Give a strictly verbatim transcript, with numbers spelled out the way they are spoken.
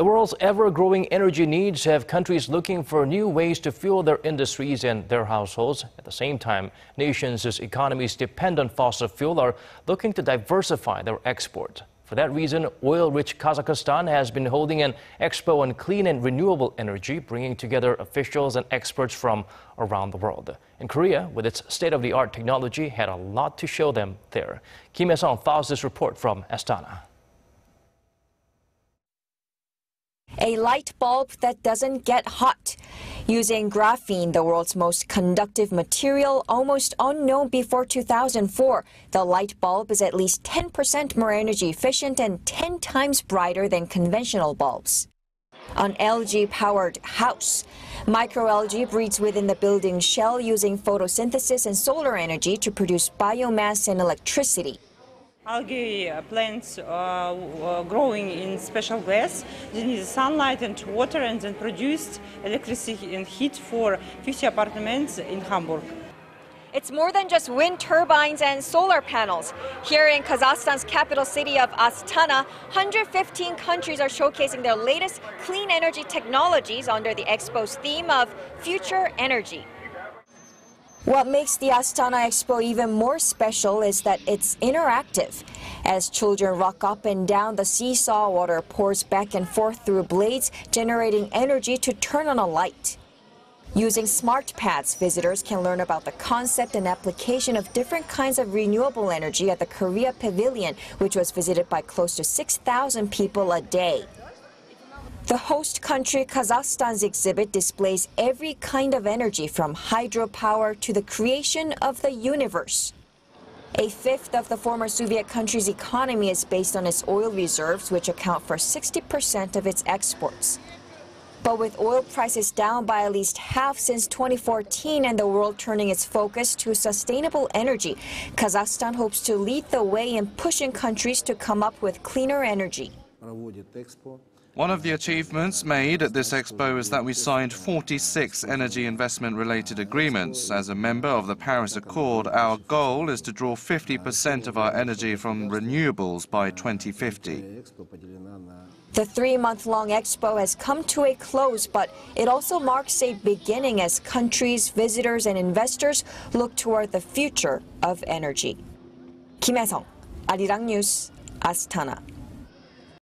The world's ever-growing energy needs have countries looking for new ways to fuel their industries and their households. At the same time, nations whose economies depend on fossil fuel are looking to diversify their export. For that reason, oil-rich Kazakhstan has been holding an expo on clean and renewable energy, bringing together officials and experts from around the world. And Korea, with its state-of-the-art technology, had a lot to show them there. Kim Hyesung files this report from Astana. A light bulb that doesn't get hot. Using graphene, the world's most conductive material, almost unknown before two thousand four, the light bulb is at least ten percent more energy efficient and ten times brighter than conventional bulbs. An algae-powered house. Microalgae breeds within the building shell using photosynthesis and solar energy to produce biomass and electricity. Algae plants uh, growing in special glass. They need sunlight and water and then produced electricity and heat for fifty apartments in Hamburg. It's more than just wind turbines and solar panels. Here in Kazakhstan's capital city of Astana, one hundred fifteen countries are showcasing their latest clean energy technologies under the expo's theme of future energy. What makes the Astana Expo even more special is that it's interactive. As children rock up and down, the seesaw water pours back and forth through blades, generating energy to turn on a light. Using smart pads, visitors can learn about the concept and application of different kinds of renewable energy at the Korea Pavilion, which was visited by close to six thousand people a day. The host country, Kazakhstan's exhibit displays every kind of energy from hydropower to the creation of the universe. A fifth of the former Soviet country's economy is based on its oil reserves, which account for sixty percent of its exports. But with oil prices down by at least half since twenty fourteen and the world turning its focus to sustainable energy, Kazakhstan hopes to lead the way in pushing countries to come up with cleaner energy. One of the achievements made at this expo is that we signed forty-six energy investment-related agreements. As a member of the Paris Accord, our goal is to draw fifty percent of our energy from renewables by twenty fifty. The three-month-long expo has come to a close, but it also marks a beginning as countries, visitors, and investors look toward the future of energy. Kim Hyesung, Arirang News, Astana.